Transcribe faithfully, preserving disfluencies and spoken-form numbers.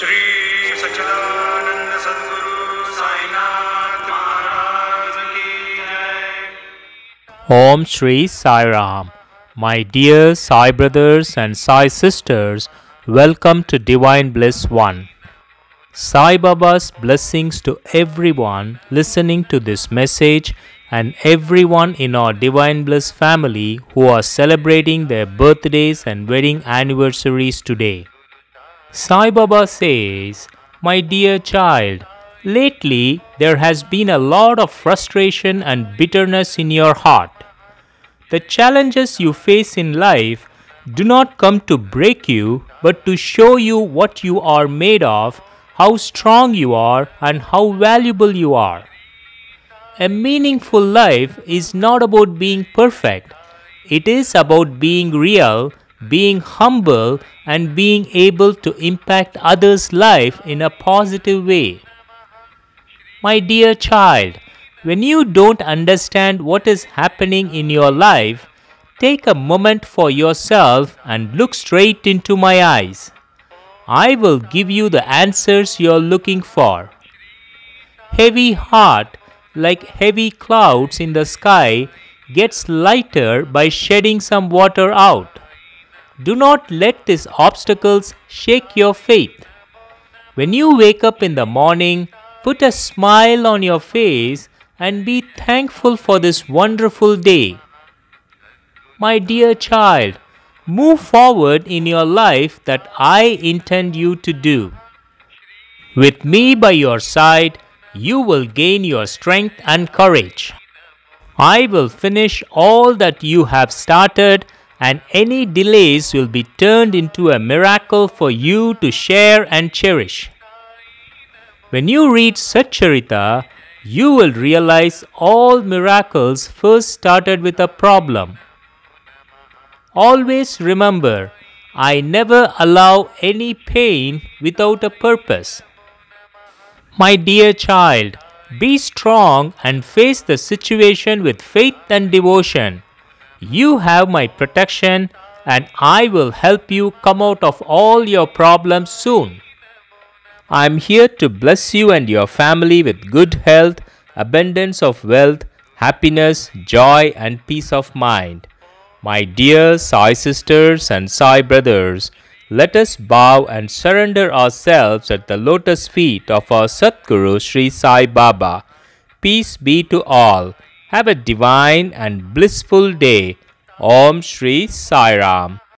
Shri Satcharita Sadhguru Sainath Maharaj Ki Jai. Om Shri Sairam. My dear Sai brothers and Sai sisters, welcome to Divine Bliss one. Sai Baba's blessings to everyone listening to this message and everyone in our Divine Bliss family who are celebrating their birthdays and wedding anniversaries today. Sai Baba says, "My dear child, lately there has been a lot of frustration and bitterness in your heart. The challenges you face in life do not come to break you, but to show you what you are made of, how strong you are, and how valuable you are. A meaningful life is not about being perfect. It is about being real, being humble, and being able to impact others' life in a positive way. My dear child, when you don't understand what is happening in your life, take a moment for yourself and look straight into my eyes. I will give you the answers you're looking for. Heavy heart, like heavy clouds in the sky, gets lighter by shedding some water out. Do not let these obstacles shake your faith. When you wake up in the morning, put a smile on your face and be thankful for this wonderful day. My dear child, move forward in your life that I intend you to do. With me by your side, you will gain your strength and courage. I will finish all that you have started, and any delays will be turned into a miracle for you to share and cherish. When you read Satcharita, you will realize all miracles first started with a problem. Always remember, I never allow any pain without a purpose. My dear child, be strong and face the situation with faith and devotion. You have my protection, and I will help you come out of all your problems soon. I am here to bless you and your family with good health, abundance of wealth, happiness, joy, and peace of mind. My dear Sai sisters and Sai brothers, let us bow and surrender ourselves at the lotus feet of our Sadguru Sri Sai Baba. Peace be to all. Have a divine and blissful day. Om Shri Sairam.